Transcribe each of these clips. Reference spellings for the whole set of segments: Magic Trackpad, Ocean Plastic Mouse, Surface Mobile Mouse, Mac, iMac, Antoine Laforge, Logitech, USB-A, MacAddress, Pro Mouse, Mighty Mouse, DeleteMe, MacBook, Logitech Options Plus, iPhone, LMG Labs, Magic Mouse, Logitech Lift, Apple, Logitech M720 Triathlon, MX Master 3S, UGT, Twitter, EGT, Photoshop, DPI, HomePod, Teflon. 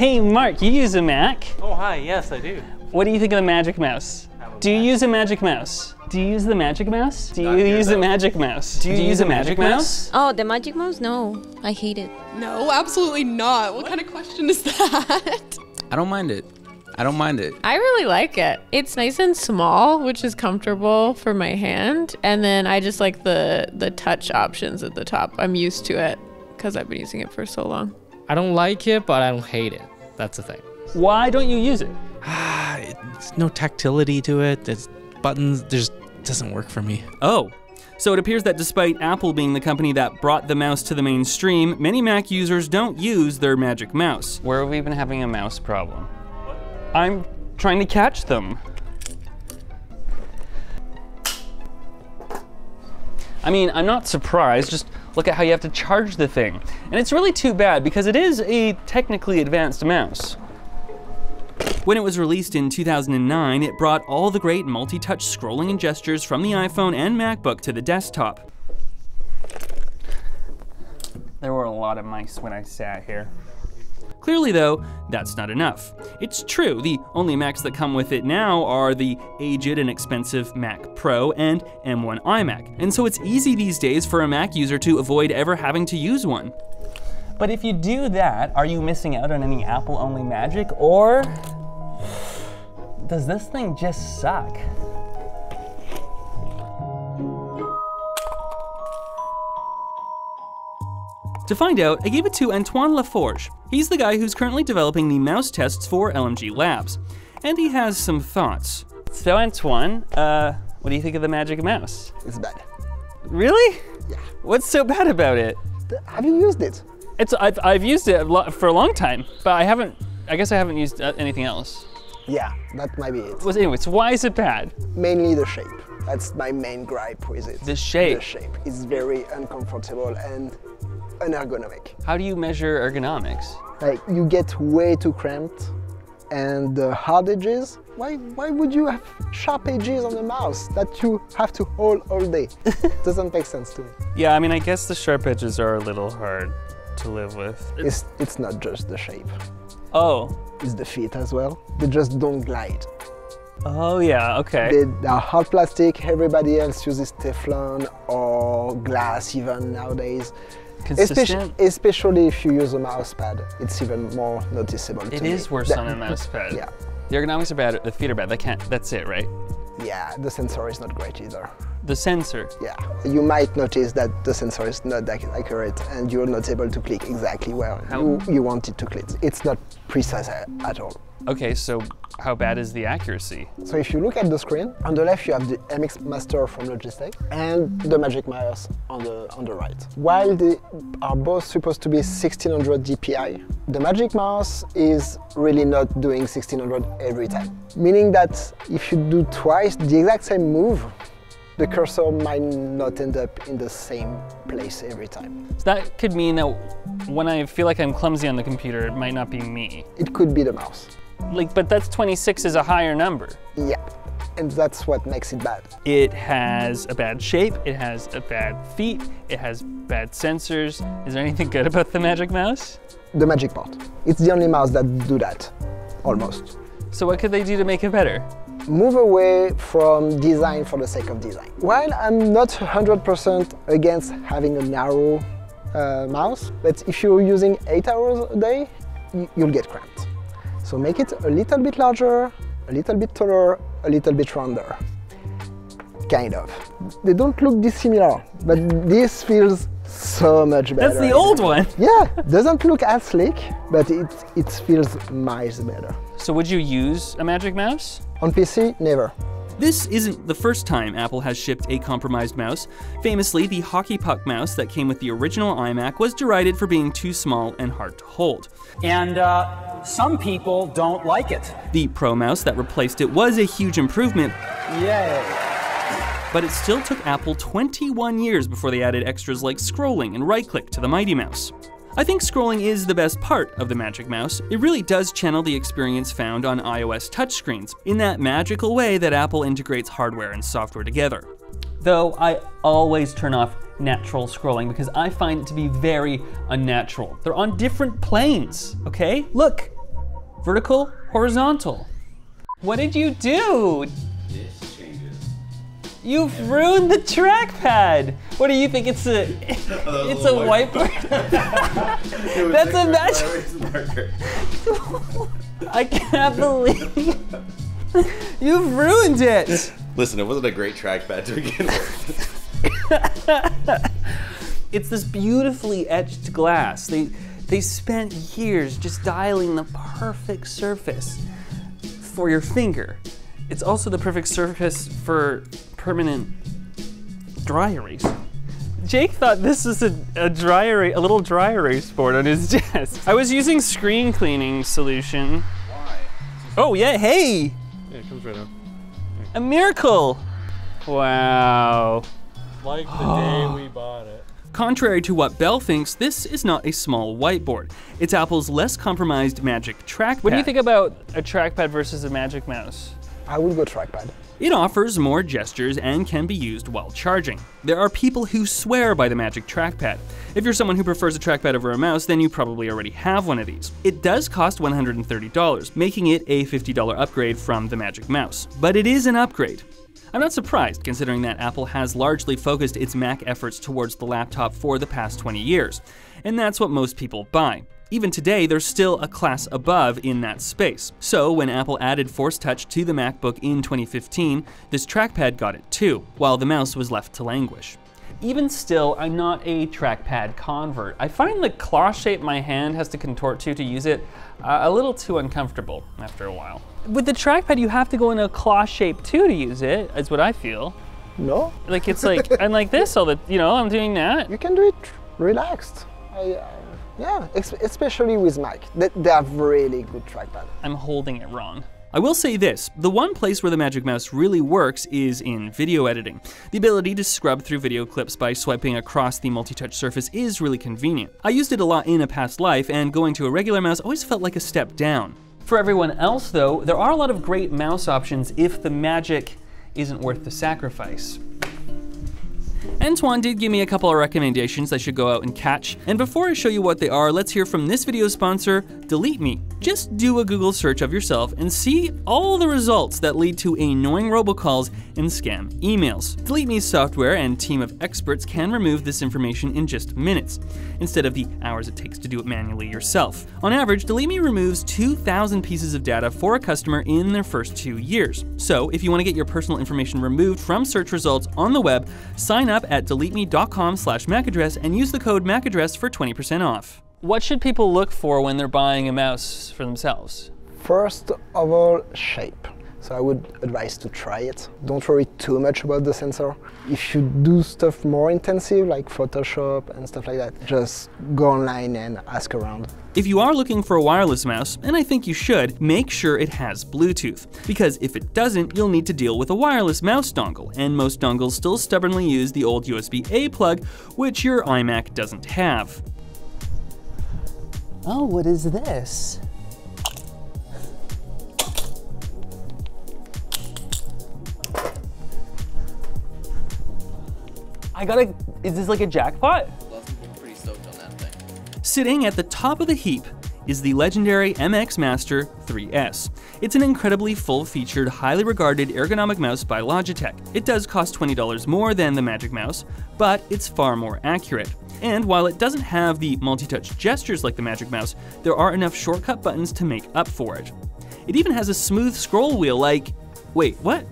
Hey Mark, you use a Mac. Oh hi, yes I do. What do you think of the Magic Mouse? Do you use a Magic Mouse? Do you use the Magic Mouse? Do you use the Magic Mouse? Do you use a Magic Mouse? Oh, the Magic Mouse? No, I hate it. No, absolutely not. What kind of question is that? I don't mind it. I don't mind it. I really like it. It's nice and small, which is comfortable for my hand. And then I just like the touch options at the top. I'm used to it because I've been using it for so long. I don't like it, but I don't hate it. That's the thing. Why don't you use it? There's no tactility to it. There's buttons. It doesn't work for me. Oh. So it appears that despite Apple being the company that brought the mouse to the mainstream, many Mac users don't use their Magic Mouse. Where have we been having a mouse problem? I'm trying to catch them. I mean, I'm not surprised, just look at how you have to charge the thing. And it's really too bad because it is a technically advanced mouse. When it was released in 2009, it brought all the great multi-touch scrolling and gestures from the iPhone and MacBook to the desktop. There were a lot of mice when I sat here. Clearly though, that's not enough. It's true, the only Macs that come with it now are the aged and expensive Mac Pro and M1 iMac. And so it's easy these days for a Mac user to avoid ever having to use one. But if you do that, are you missing out on any Apple-only magic, or does this thing just suck? To find out, I gave it to Antoine Laforge. He's the guy who's currently developing the mouse tests for LMG Labs. And he has some thoughts. So Antoine, what do you think of the Magic Mouse? It's bad. Really? Yeah. What's so bad about it? Have you used it? I've used it for a long time, but I guess I haven't used anything else. Yeah, that might be it. Well, anyways, why is it bad? Mainly the shape. That's my main gripe with it. The shape? The shape is very uncomfortable and unergonomic. How do you measure ergonomics? Like, you get way too cramped, and the hard edges, why would you have sharp edges on the mouse that you have to hold all day? Doesn't make sense to me. Yeah, I mean, I guess the sharp edges are a little hard to live with. It's not just the shape. Oh. It's the feet as well. They just don't glide. Oh yeah, okay. They are hard plastic. Everybody else uses Teflon or glass even nowadays. Consistent? Especially if you use a mouse pad, it's even more noticeable to me. It is worse on a mouse pad. Yeah. The ergonomics are bad, the feet are bad, that's it, right? Yeah, the sensor is not great either. The sensor? Yeah. You might notice that the sensor is not that accurate and you're not able to click exactly where you want it to click. It's not precise at all. Okay, so how bad is the accuracy? So if you look at the screen, on the left you have the MX Master from Logitech and the Magic Mouse on the right. While they are both supposed to be 1600 DPI, the Magic Mouse is really not doing 1600 every time. Meaning that if you do twice the exact same move, the cursor might not end up in the same place every time. So that could mean that when I feel like I'm clumsy on the computer, it might not be me. It could be the mouse. Like, but that's 26 is a higher number. Yeah, and that's what makes it bad. It has a bad shape, it has a bad feet, it has bad sensors. Is there anything good about the Magic Mouse? The magic part. It's the only mouse that do that, almost. So what could they do to make it better? Move away from design for the sake of design. While I'm not 100% against having a narrow mouse, but if you're using 8 hours a day, you'll get cramped. So make it a little bit larger, a little bit taller, a little bit rounder, kind of. They don't look dissimilar, but this feels so much better. That's the old one. Yeah, doesn't look as sleek, but it feels miles better. So would you use a Magic Mouse? On PC, never. This isn't the first time Apple has shipped a compromised mouse. Famously, the hockey puck mouse that came with the original iMac was derided for being too small and hard to hold. And some people don't like it. The Pro Mouse that replaced it was a huge improvement. Yay! But it still took Apple 21 years before they added extras like scrolling and right-click to the Mighty Mouse. I think scrolling is the best part of the Magic Mouse. It really does channel the experience found on iOS touchscreens in that magical way that Apple integrates hardware and software together. Though I always turn off natural scrolling because I find it to be very unnatural. They're on different planes, okay? Look, Vertical, horizontal. What did you do? This changes. You've ruined the trackpad. What do you think? It's a it's a whiteboard. That's a magic marker. I can't believe you've ruined it. Listen, it wasn't a great trackpad to begin with. It's this beautifully etched glass. They spent years just dialing the perfect surface for your finger. It's also the perfect surface for permanent dry erase. Jake thought this was a little dry erase board on his desk. I was using screen cleaning solution. Why? Oh yeah, hey! Yeah, it comes right up. Yeah. A miracle! Wow. Like the day we bought it. Contrary to what Bell thinks, this is not a small whiteboard. It's Apple's less compromised Magic Trackpad. What do you think about a trackpad versus a Magic Mouse? I would go trackpad. It offers more gestures and can be used while charging. There are people who swear by the Magic Trackpad. If you're someone who prefers a trackpad over a mouse, then you probably already have one of these. It does cost $130, making it a $50 upgrade from the Magic Mouse. But it is an upgrade. I'm not surprised, considering that Apple has largely focused its Mac efforts towards the laptop for the past 20 years, and that's what most people buy. Even today, there's still a class above in that space. So when Apple added Force Touch to the MacBook in 2015, this trackpad got it too, while the mouse was left to languish. Even still, I'm not a trackpad convert. I find the claw shape my hand has to contort to use it a little too uncomfortable after a while. With the trackpad, you have to go in a claw shape too to use it, is what I feel. No. Like it's like, I'm like this all the, you know, I'm doing that. You can do it relaxed. Yeah, especially with Mac. They have really good trackpad. I'm holding it wrong. I will say this, the one place where the Magic Mouse really works is in video editing. The ability to scrub through video clips by swiping across the multi-touch surface is really convenient. I used it a lot in a past life, and going to a regular mouse always felt like a step down. For everyone else though, there are a lot of great mouse options if the magic isn't worth the sacrifice. Antoine did give me a couple of recommendations I should go out and catch, and before I show you what they are, let's hear from this video sponsor, DeleteMe. Just do a Google search of yourself and see all the results that lead to annoying robocalls and scam emails. DeleteMe's software and team of experts can remove this information in just minutes, instead of the hours it takes to do it manually yourself. On average, DeleteMe removes 2,000 pieces of data for a customer in their first 2 years. So if you want to get your personal information removed from search results on the web, sign up at DeleteMe.com/MacAddress and use the code MacAddress for 20% off. What should people look for when they're buying a mouse for themselves? First of all, shape. So I would advise to try it. Don't worry too much about the sensor. If you do stuff more intensive, like Photoshop and stuff like that, just go online and ask around. If you are looking for a wireless mouse, and I think you should, make sure it has Bluetooth. Because if it doesn't, you'll need to deal with a wireless mouse dongle, and most dongles still stubbornly use the old USB-A plug, which your iMac doesn't have. Oh, what is this? Is this like a jackpot? Lots of people pretty stoked on that thing. Sitting at the top of the heap is the legendary MX Master 3S. It's an incredibly full-featured, highly regarded ergonomic mouse by Logitech. It does cost $20 more than the Magic Mouse, but it's far more accurate. And while it doesn't have the multi-touch gestures like the Magic Mouse, there are enough shortcut buttons to make up for it. It even has a smooth scroll wheel like... Wait, what?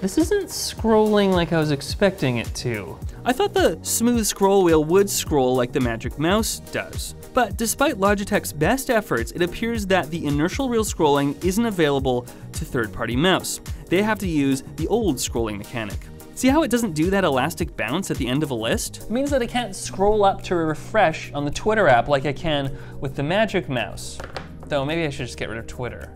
This isn't scrolling like I was expecting it to. I thought the smooth scroll wheel would scroll like the Magic Mouse does. But despite Logitech's best efforts, it appears that the inertial wheel scrolling isn't available to third-party mouse. They have to use the old scrolling mechanic. See how it doesn't do that elastic bounce at the end of a list? It means that I can't scroll up to refresh on the Twitter app like I can with the Magic Mouse. Though maybe I should just get rid of Twitter.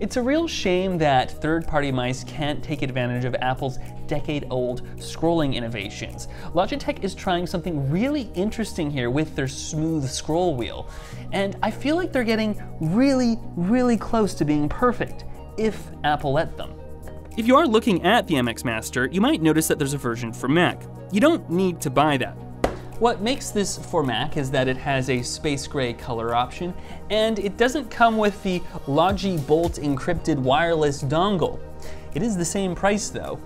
It's a real shame that third-party mice can't take advantage of Apple's decade-old scrolling innovations. Logitech is trying something really interesting here with their smooth scroll wheel. And I feel like they're getting really, really close to being perfect, if Apple let them. If you are looking at the MX Master, you might notice that there's a version for Mac. You don't need to buy that. What makes this for Mac is that it has a space gray color option, and it doesn't come with the Logitech Bolt encrypted wireless dongle. It is the same price though.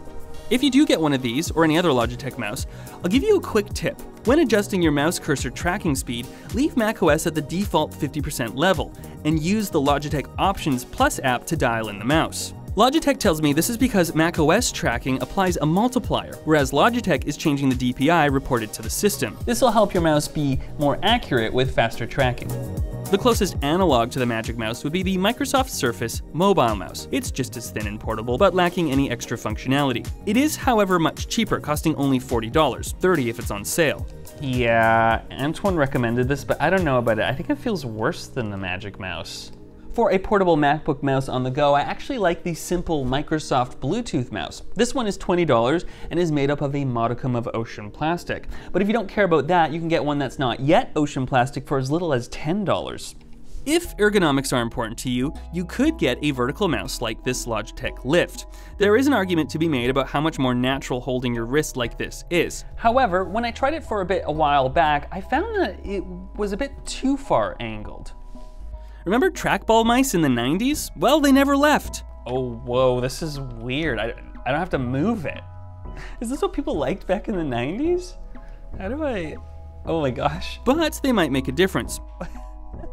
If you do get one of these, or any other Logitech mouse, I'll give you a quick tip. When adjusting your mouse cursor tracking speed, leave macOS at the default 50% level, and use the Logitech Options Plus app to dial in the mouse. Logitech tells me this is because macOS tracking applies a multiplier, whereas Logitech is changing the DPI reported to the system. This will help your mouse be more accurate with faster tracking. The closest analog to the Magic Mouse would be the Microsoft Surface Mobile Mouse. It's just as thin and portable, but lacking any extra functionality. It is, however, much cheaper, costing only $40, $30 if it's on sale. Yeah, Antoine recommended this, but I don't know about it. I think it feels worse than the Magic Mouse. For a portable MacBook mouse on the go, I actually like the simple Microsoft Bluetooth mouse. This one is $20 and is made up of a modicum of ocean plastic. But if you don't care about that, you can get one that's not yet ocean plastic for as little as $10. If ergonomics are important to you, you could get a vertical mouse like this Logitech Lift. There is an argument to be made about how much more natural holding your wrist like this is. However, when I tried it for a bit a while back, I found that it was a bit too far angled. Remember trackball mice in the 90s? Well, they never left. Oh, whoa, this is weird. I don't have to move it. Is this what people liked back in the 90s? How do I, oh my gosh. But they might make a difference.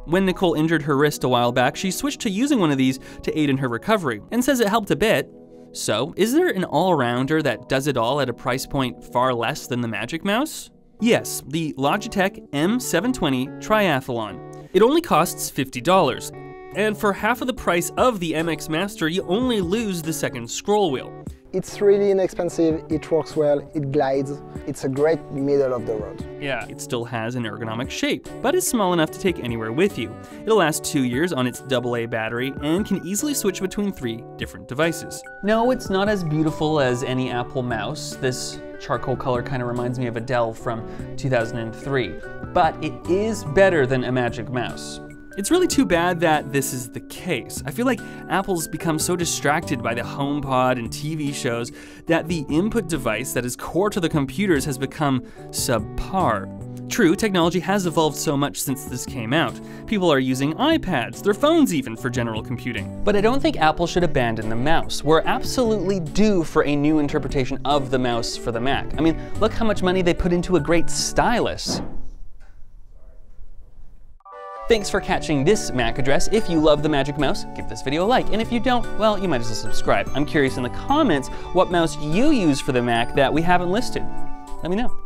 When Nicole injured her wrist a while back, she switched to using one of these to aid in her recovery and says it helped a bit. So, is there an all-rounder that does it all at a price point far less than the Magic Mouse? Yes, the Logitech M720 Triathlon. It only costs $50, and for half of the price of the MX Master, you only lose the second scroll wheel. It's really inexpensive, it works well, it glides, it's a great middle of the road. Yeah, it still has an ergonomic shape, but is small enough to take anywhere with you. It'll last 2 years on its AA battery and can easily switch between 3 different devices. No, it's not as beautiful as any Apple mouse. This charcoal color kind of reminds me of a Dell from 2003, but it is better than a Magic Mouse. It's really too bad that this is the case. I feel like Apple's become so distracted by the HomePod and TV shows that the input device that is core to the computers has become subpar. True, technology has evolved so much since this came out. People are using iPads, their phones even, for general computing. But I don't think Apple should abandon the mouse. We're absolutely due for a new interpretation of the mouse for the Mac. I mean, look how much money they put into a great stylus. Thanks for catching this MacAddress. If you love the Magic Mouse, give this video a like. And if you don't, well, you might as well subscribe. I'm curious in the comments what mouse you use for the Mac that we haven't listed. Let me know.